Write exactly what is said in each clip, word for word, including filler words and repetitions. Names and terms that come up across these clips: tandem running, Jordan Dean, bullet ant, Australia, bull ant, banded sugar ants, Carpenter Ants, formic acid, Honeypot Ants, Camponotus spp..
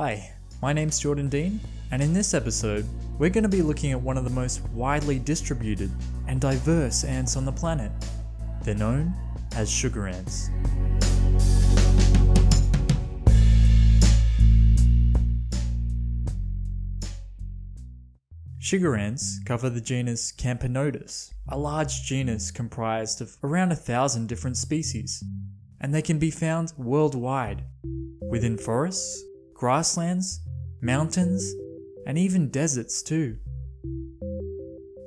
Hi, my name's Jordan Dean, and in this episode, we're going to be looking at one of the most widely distributed and diverse ants on the planet. They're known as sugar ants. Sugar ants cover the genus Camponotus, a large genus comprised of around a thousand different species, and they can be found worldwide, within forests, grasslands, mountains, and even deserts too.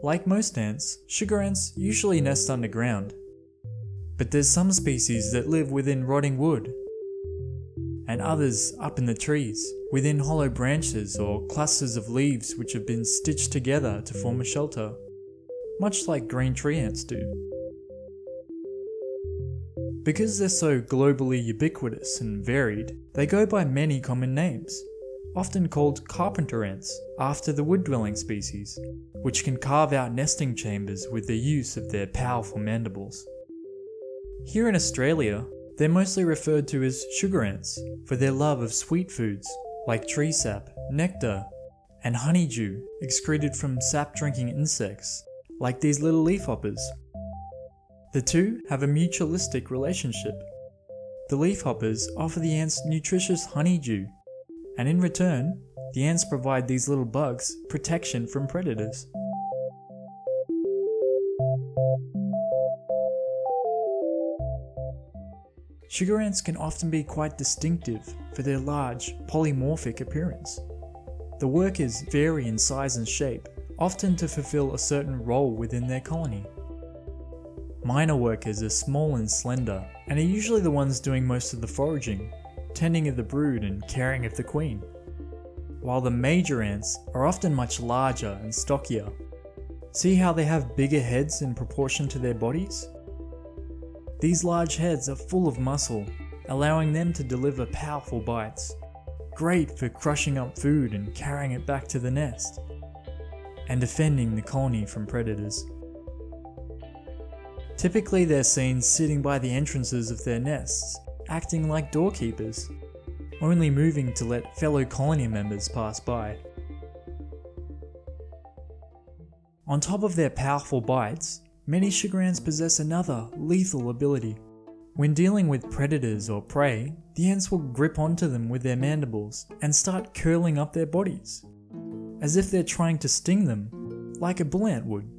Like most ants, sugar ants usually nest underground, but there's some species that live within rotting wood, and others up in the trees, within hollow branches or clusters of leaves which have been stitched together to form a shelter, much like green tree ants do. Because they're so globally ubiquitous and varied, they go by many common names, often called carpenter ants after the wood-dwelling species, which can carve out nesting chambers with the use of their powerful mandibles. Here in Australia, they're mostly referred to as sugar ants for their love of sweet foods like tree sap, nectar, and honeydew excreted from sap-drinking insects like these little leafhoppers. The two have a mutualistic relationship. The leafhoppers offer the ants nutritious honeydew, and in return, the ants provide these little bugs protection from predators. Sugar ants can often be quite distinctive for their large, polymorphic appearance. The workers vary in size and shape, often to fulfill a certain role within their colony. Minor workers are small and slender, and are usually the ones doing most of the foraging, tending of the brood and caring of the queen, while the major ants are often much larger and stockier. See how they have bigger heads in proportion to their bodies? These large heads are full of muscle, allowing them to deliver powerful bites, great for crushing up food and carrying it back to the nest, and defending the colony from predators. Typically they're seen sitting by the entrances of their nests, acting like doorkeepers, only moving to let fellow colony members pass by. On top of their powerful bites, many sugar ants possess another lethal ability. When dealing with predators or prey, the ants will grip onto them with their mandibles and start curling up their bodies, as if they're trying to sting them, like a bull ant would.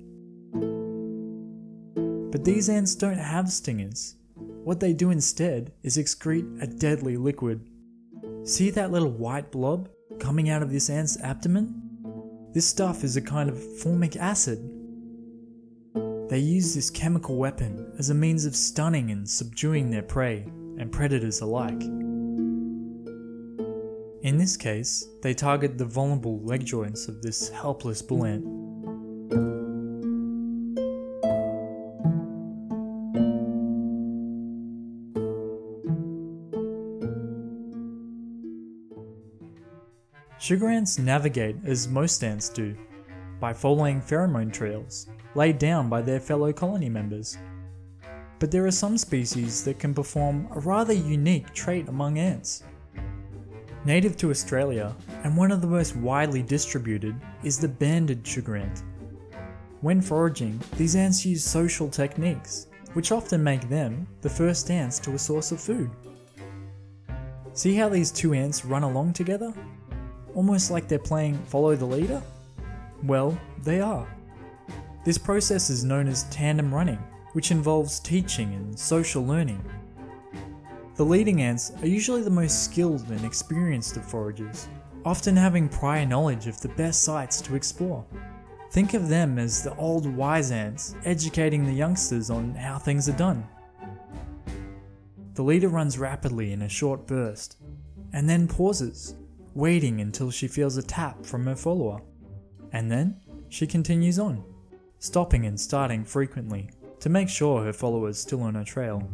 But these ants don't have stingers. What they do instead is excrete a deadly liquid. See that little white blob coming out of this ant's abdomen? This stuff is a kind of formic acid. They use this chemical weapon as a means of stunning and subduing their prey and predators alike. In this case, they target the vulnerable leg joints of this helpless bull ant. Sugar ants navigate as most ants do, by following pheromone trails laid down by their fellow colony members. But there are some species that can perform a rather unique trait among ants. Native to Australia, and one of the most widely distributed, is the banded sugar ant. When foraging, these ants use social techniques, which often make them the first ants to a source of food. See how these two ants run along together? Almost like they're playing follow the leader? Well, they are. This process is known as tandem running, which involves teaching and social learning. The leading ants are usually the most skilled and experienced of foragers, often having prior knowledge of the best sites to explore. Think of them as the old wise ants educating the youngsters on how things are done. The leader runs rapidly in a short burst, and then pauses, waiting until she feels a tap from her follower, and then she continues on, stopping and starting frequently to make sure her follower is still on her trail.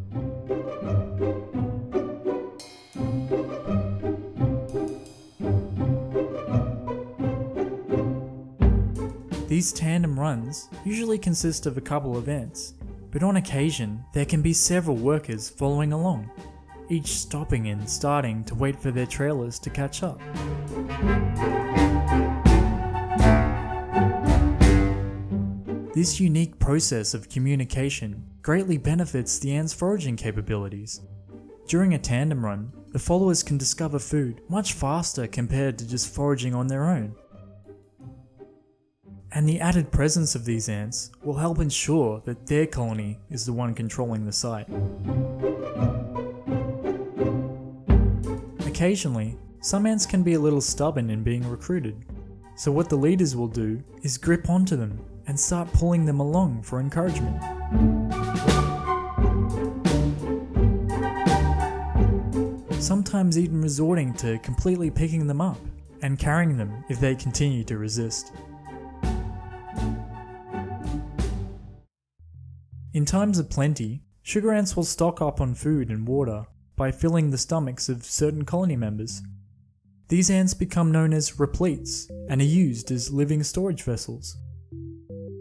These tandem runs usually consist of a couple of ants, but on occasion there can be several workers following along, each stopping and starting to wait for their trailers to catch up. This unique process of communication greatly benefits the ants' foraging capabilities. During a tandem run, the followers can discover food much faster compared to just foraging on their own. And the added presence of these ants will help ensure that their colony is the one controlling the site. Occasionally, some ants can be a little stubborn in being recruited, so what the leaders will do is grip onto them and start pulling them along for encouragement. Sometimes even resorting to completely picking them up and carrying them if they continue to resist. In times of plenty, sugar ants will stock up on food and water by filling the stomachs of certain colony members. These ants become known as repletes and are used as living storage vessels.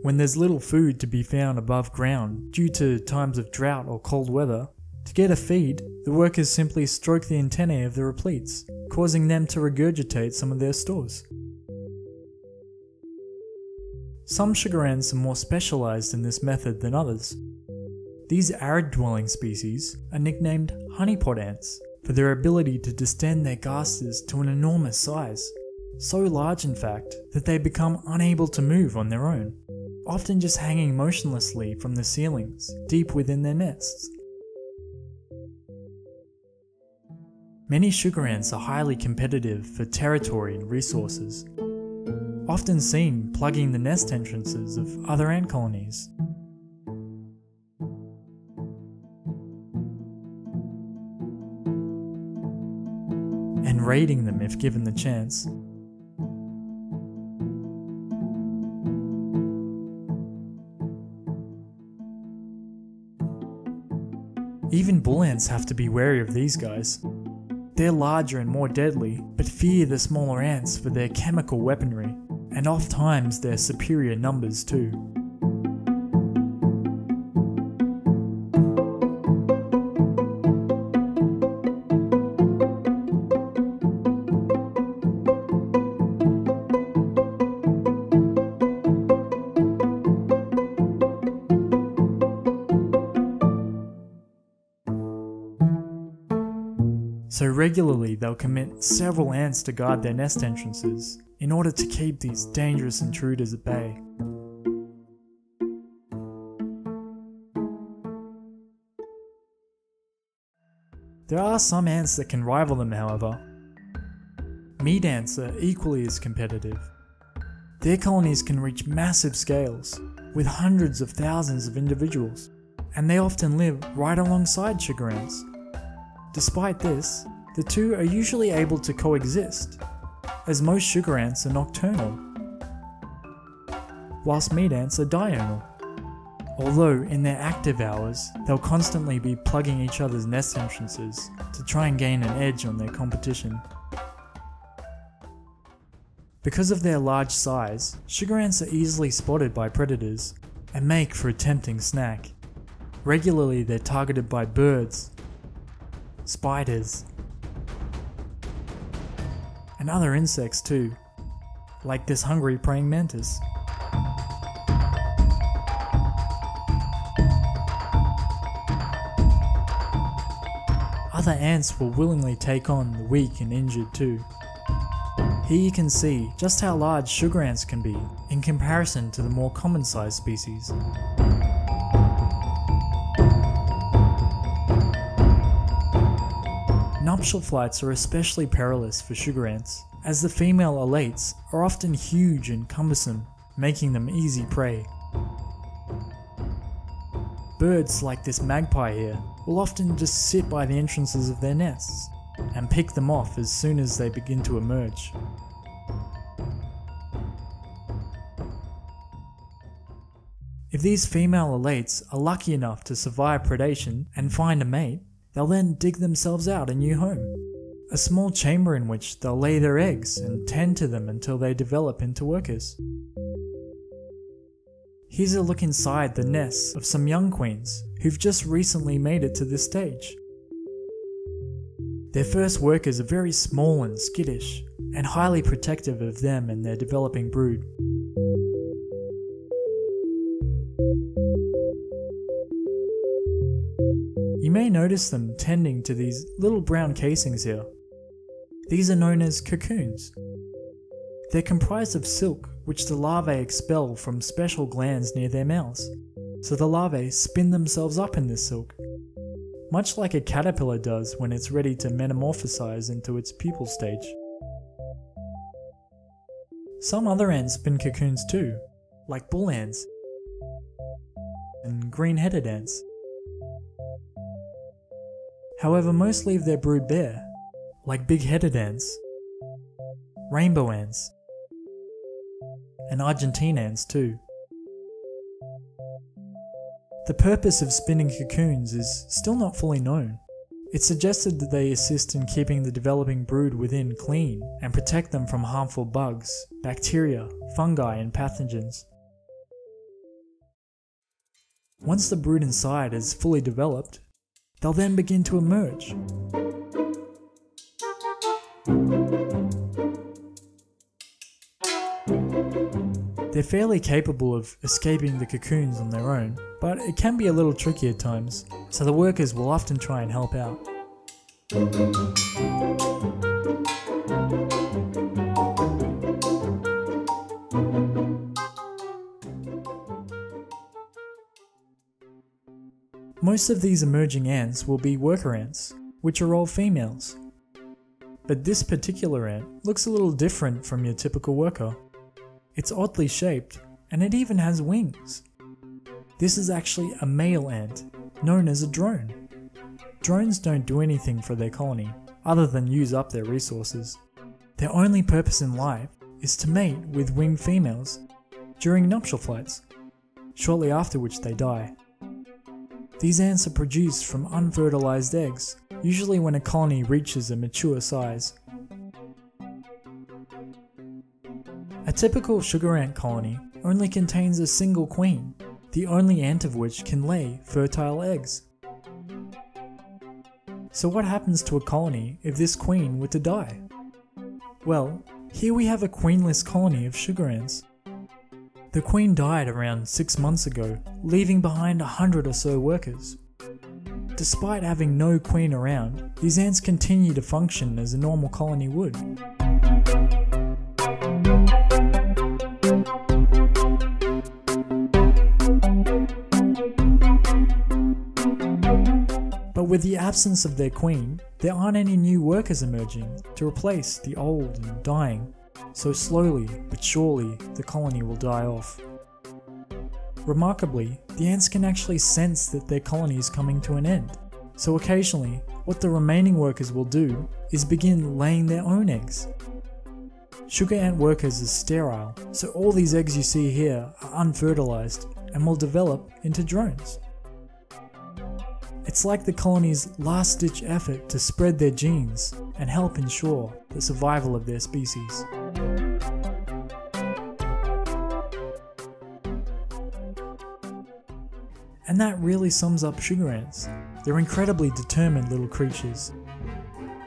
When there's little food to be found above ground due to times of drought or cold weather, to get a feed, the workers simply stroke the antennae of the repletes, causing them to regurgitate some of their stores. Some sugar ants are more specialized in this method than others. These arid-dwelling species are nicknamed honeypot ants for their ability to distend their gasters to an enormous size, so large in fact that they become unable to move on their own, often just hanging motionlessly from the ceilings deep within their nests. Many sugar ants are highly competitive for territory and resources, often seen plugging the nest entrances of other ant colonies. And raiding them if given the chance. Even bull ants have to be wary of these guys. They're larger and more deadly, but fear the smaller ants for their chemical weaponry, and oft times their superior numbers too. So regularly they'll commit several ants to guard their nest entrances in order to keep these dangerous intruders at bay. There are some ants that can rival them, however. Meat ants are equally as competitive. Their colonies can reach massive scales with hundreds of thousands of individuals, and they often live right alongside sugar ants. Despite this, the two are usually able to coexist, as most sugar ants are nocturnal, whilst meat ants are diurnal, although in their active hours they'll constantly be plugging each other's nest entrances to try and gain an edge on their competition. Because of their large size, sugar ants are easily spotted by predators and make for a tempting snack. Regularly they're targeted by birds, spiders, and other insects too, like this hungry praying mantis. Other ants will willingly take on the weak and injured too. Here you can see just how large sugar ants can be in comparison to the more common sized species. Nuptial flights are especially perilous for sugar ants, as the female elates are often huge and cumbersome, making them easy prey. Birds like this magpie here will often just sit by the entrances of their nests and pick them off as soon as they begin to emerge. If these female elates are lucky enough to survive predation and find a mate, they'll then dig themselves out a new home, a small chamber in which they'll lay their eggs and tend to them until they develop into workers. Here's a look inside the nests of some young queens who've just recently made it to this stage. Their first workers are very small and skittish, and highly protective of them and their developing brood. You may notice them tending to these little brown casings here. These are known as cocoons. They're comprised of silk, which the larvae expel from special glands near their mouths, so the larvae spin themselves up in this silk, much like a caterpillar does when it's ready to metamorphosize into its pupal stage. Some other ants spin cocoons too, like bull ants and green-headed ants. However, most leave their brood bare, like big-headed ants, rainbow ants, and Argentine ants too. The purpose of spinning cocoons is still not fully known. It's suggested that they assist in keeping the developing brood within clean and protect them from harmful bugs, bacteria, fungi and pathogens. Once the brood inside is fully developed, they'll then begin to emerge. They're fairly capable of escaping the cocoons on their own, but it can be a little tricky at times, so the workers will often try and help out. Most of these emerging ants will be worker ants, which are all females. But this particular ant looks a little different from your typical worker. It's oddly shaped, and it even has wings. This is actually a male ant, known as a drone. Drones don't do anything for their colony, other than use up their resources. Their only purpose in life is to mate with winged females during nuptial flights, shortly after which they die. These ants are produced from unfertilized eggs, usually when a colony reaches a mature size. A typical sugar ant colony only contains a single queen, the only ant of which can lay fertile eggs. So what happens to a colony if this queen were to die? Well, here we have a queenless colony of sugar ants. The queen died around six months ago, leaving behind a hundred or so workers. Despite having no queen around, these ants continue to function as a normal colony would. With the absence of their queen, there aren't any new workers emerging to replace the old and dying, so slowly but surely the colony will die off. Remarkably, the ants can actually sense that their colony is coming to an end, so occasionally what the remaining workers will do is begin laying their own eggs. Sugar ant workers are sterile, so all these eggs you see here are unfertilized and will develop into drones. It's like the colony's last-ditch effort to spread their genes and help ensure the survival of their species. And that really sums up sugar ants. They're incredibly determined little creatures,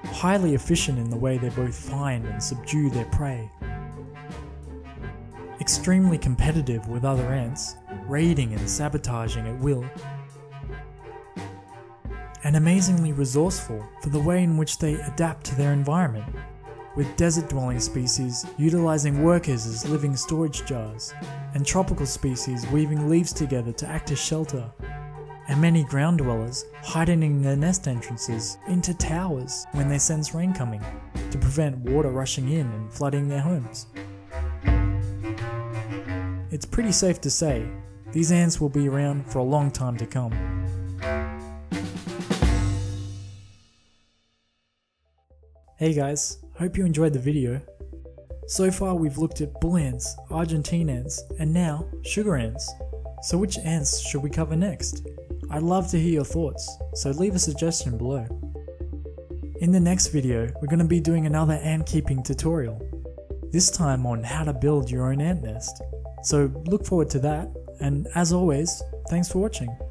highly efficient in the way they both find and subdue their prey, extremely competitive with other ants, raiding and sabotaging at will, and amazingly resourceful for the way in which they adapt to their environment, with desert-dwelling species utilizing workers as living storage jars, and tropical species weaving leaves together to act as shelter, and many ground dwellers heightening their nest entrances into towers when they sense rain coming, to prevent water rushing in and flooding their homes. It's pretty safe to say, these ants will be around for a long time to come. Hey guys, hope you enjoyed the video. So far we've looked at bull ants, Argentine ants, and now sugar ants. So which ants should we cover next? I'd love to hear your thoughts, so leave a suggestion below. In the next video, we're going to be doing another ant keeping tutorial, this time on how to build your own ant nest. So look forward to that, and as always, thanks for watching.